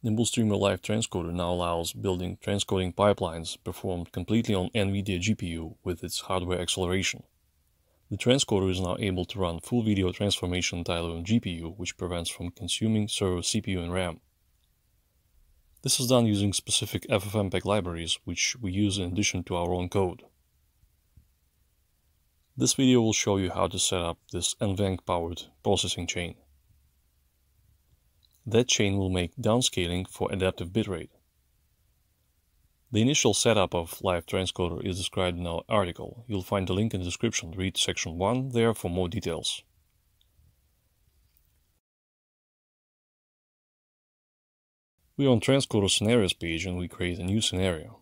Nimble Live Transcoder now allows building transcoding pipelines performed completely on NVIDIA GPU with its hardware acceleration. The transcoder is now able to run full video transformation entirely on GPU, which prevents from consuming server CPU and RAM. This is done using specific FFmpeg libraries, which we use in addition to our own code. This video will show you how to set up this NVENC-powered processing chain. That chain will make downscaling for adaptive bitrate. The initial setup of Live Transcoder is described in our article. You'll find the link in the description. Read section 1 there for more details. We are on Transcoder Scenarios page and we create a new scenario.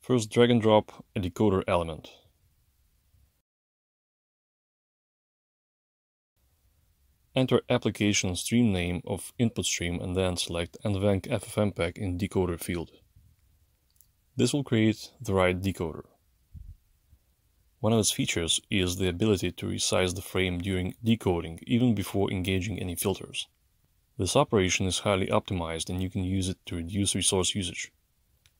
First, drag and drop a decoder element. Enter application stream name of input stream and then select NVENC FFmpeg in decoder field. This will create the right decoder. One of its features is the ability to resize the frame during decoding, even before engaging any filters. This operation is highly optimized and you can use it to reduce resource usage.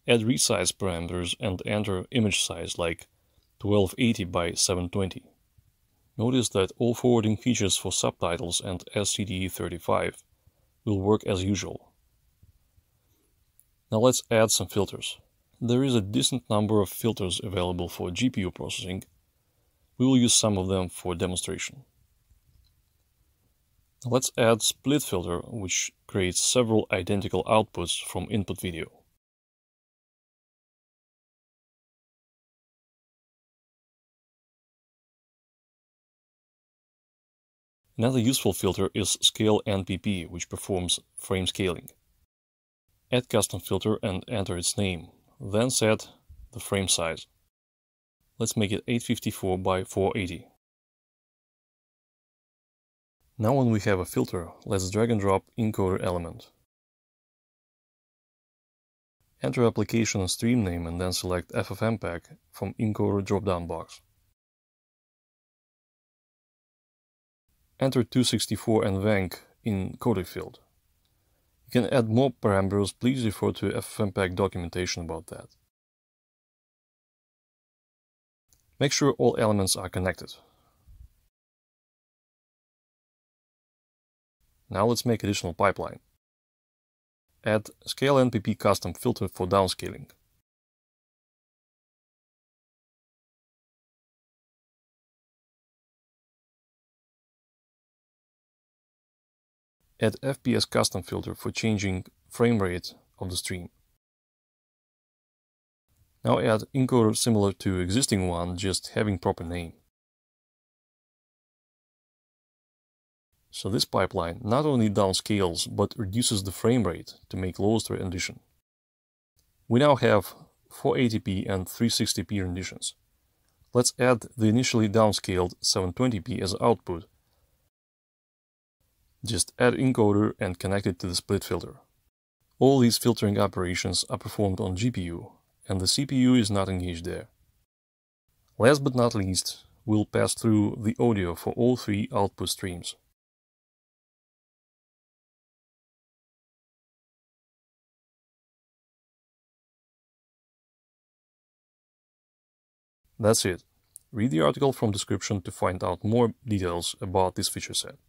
Add resize parameters and enter image size like 1280 by 720. Notice that all forwarding features for subtitles and SCTE-35 will work as usual. Now let's add some filters. There is a decent number of filters available for GPU processing. We will use some of them for demonstration. Now let's add split filter, which creates several identical outputs from input video. Another useful filter is Scale NPP, which performs frame scaling. Add custom filter and enter its name, then set the frame size. Let's make it 854 by 480. Now when we have a filter, let's drag and drop encoder element. Enter application and stream name and then select FFmpeg from encoder drop-down box. Enter 264 NVENC in codec field. You can add more parameters, please refer to FFmpeg documentation about that. Make sure all elements are connected. Now let's make additional pipeline. Add Scale NPP custom filter for downscaling. Add FPS custom filter for changing frame rate of the stream. Now add encoder similar to existing one, just having proper name. So this pipeline not only downscales, but reduces the frame rate to make lowest rendition. We now have 480p and 360p renditions. Let's add the initially downscaled 720p as output. Just add encoder and connect it to the split filter. All these filtering operations are performed on GPU, and the CPU is not engaged there. Last but not least, we'll pass through the audio for all three output streams. That's it. Read the article from description to find out more details about this feature set.